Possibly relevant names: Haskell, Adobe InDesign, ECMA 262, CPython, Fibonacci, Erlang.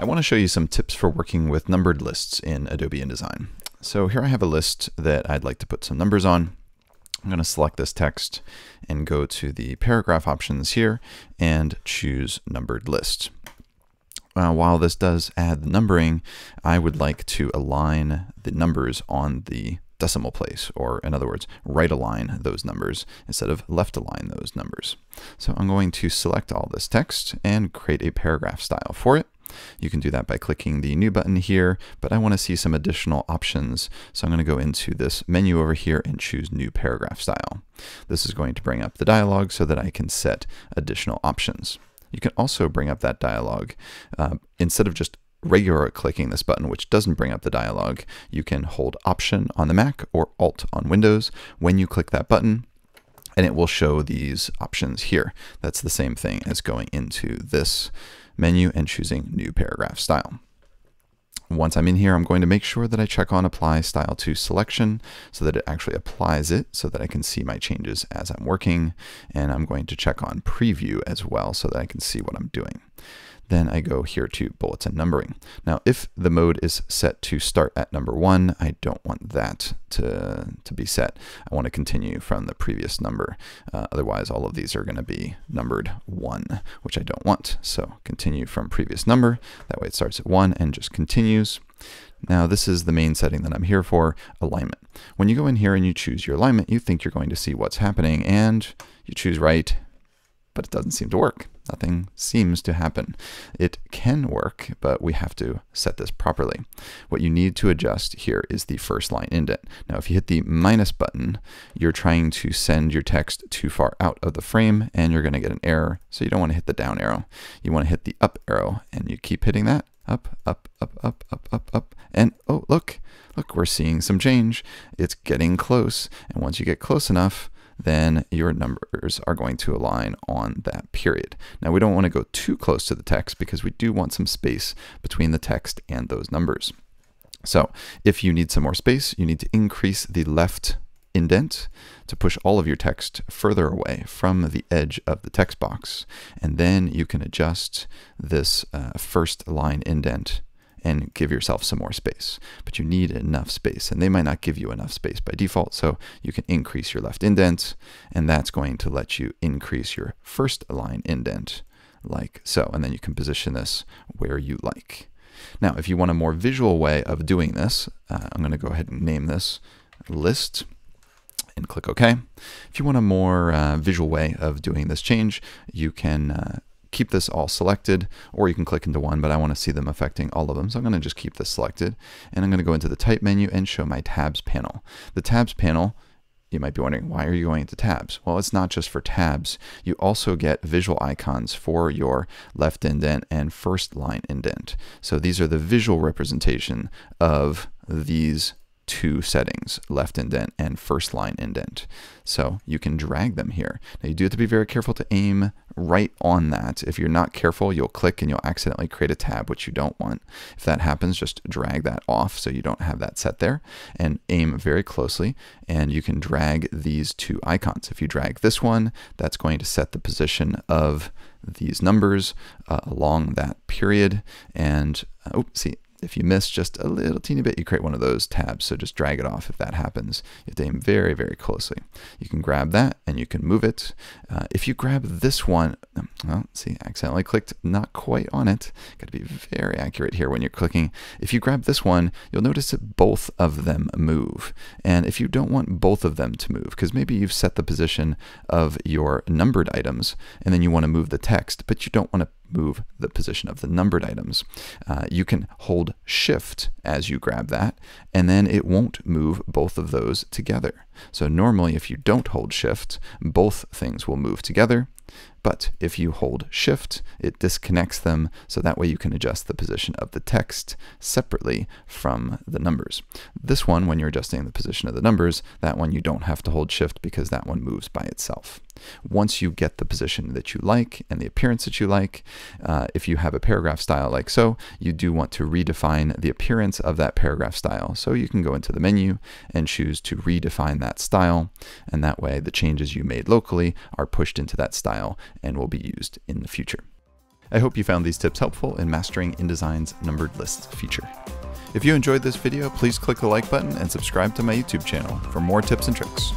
I want to show you some tips for working with numbered lists in Adobe InDesign. So here I have a list that I'd like to put some numbers on. I'm going to select this text and go to the paragraph options here and choose numbered list. While this does add the numbering, I would like to align the numbers on the decimal place, or in other words, right align those numbers instead of left align those numbers. So I'm going to select all this text and create a paragraph style for it. You can do that by clicking the new button here, but I want to see some additional options. So I'm going to go into this menu over here and choose new paragraph style. This is going to bring up the dialog so that I can set additional options. You can also bring up that dialog instead of just regular clicking this button, which doesn't bring up the dialog. You can hold Option on the Mac or Alt on Windows when you click that button, and it will show these options here. That's the same thing as going into this menu and choosing new paragraph style. Once I'm in here, I'm going to make sure that I check on Apply Style to Selection so that it actually applies it so that I can see my changes as I'm working. And I'm going to check on Preview as well so that I can see what I'm doing. Then I go here to Bullets and Numbering. Now, if the mode is set to start at number 1, I don't want that to be set. I want to continue from the previous number. Otherwise, all of these are going to be numbered 1, which I don't want. So continue from previous number. That way it starts at 1 and just continues. Now, this is the main setting that I'm here for, alignment. When you go in here and you choose your alignment, you think you're going to see what's happening, and you choose right, but it doesn't seem to work. Nothing seems to happen. It can work, but we have to set this properly. What you need to adjust here is the first line indent. Now, if you hit the minus button, you're trying to send your text too far out of the frame, and you're going to get an error. So you don't want to hit the down arrow. You want to hit the up arrow, and you keep hitting that. Up, up, up, up, up, up, up, and oh, look, we're seeing some change. It's getting close, and once you get close enough, then your numbers are going to align on that period. Now, we don't want to go too close to the text because we do want some space between the text and those numbers. So if you need some more space, you need to increase the left indent to push all of your text further away from the edge of the text box. And then you can adjust this first line indent and give yourself some more space. But you need enough space, and they might not give you enough space by default, so you can increase your left indent, and that's going to let you increase your first line indent like so, and then you can position this where you like. Now, if you want a more visual way of doing this, I'm going to go ahead and name this list and click OK. If you want a more visual way of doing this change, you can keep this all selected, or you can click into one, but I want to see them affecting all of them. So I'm going to just keep this selected, and I'm going to go into the type menu and show my tabs panel. The tabs panel, you might be wondering, why are you going into tabs? Well, it's not just for tabs. You also get visual icons for your left indent and first line indent. So these are the visual representation of these two settings, left indent and first line indent. So you can drag them here. Now, you do have to be very careful to aim right on that. If you're not careful, you'll click and you'll accidentally create a tab, which you don't want. If that happens, just drag that off so you don't have that set there, and aim very closely, and you can drag these two icons. If you drag this one, that's going to set the position of these numbers along that period, and if you miss just a little teeny bit, you create one of those tabs. So just drag it off if that happens. You have to aim very, very closely. You can grab that and you can move it. If you grab this one, well, see, accidentally clicked not quite on it. Got to be very accurate here when you're clicking. If you grab this one, you'll notice that both of them move. And if you don't want both of them to move, because maybe you've set the position of your numbered items and then you want to move the text, but you don't want to move the position of the numbered items. You can hold Shift as you grab that, and then it won't move both of those together. So normally, if you don't hold Shift, both things will move together. But if you hold Shift, it disconnects them, so that way you can adjust the position of the text separately from the numbers. This one, when you're adjusting the position of the numbers, that one you don't have to hold Shift because that one moves by itself. Once you get the position that you like and the appearance that you like, if you have a paragraph style like so, you do want to redefine the appearance of that paragraph style. So you can go into the menu and choose to redefine that style, and that way the changes you made locally are pushed into that style and will be used in the future. I hope you found these tips helpful in mastering InDesign's numbered lists feature. If you enjoyed this video, please click the like button and subscribe to my YouTube channel for more tips and tricks.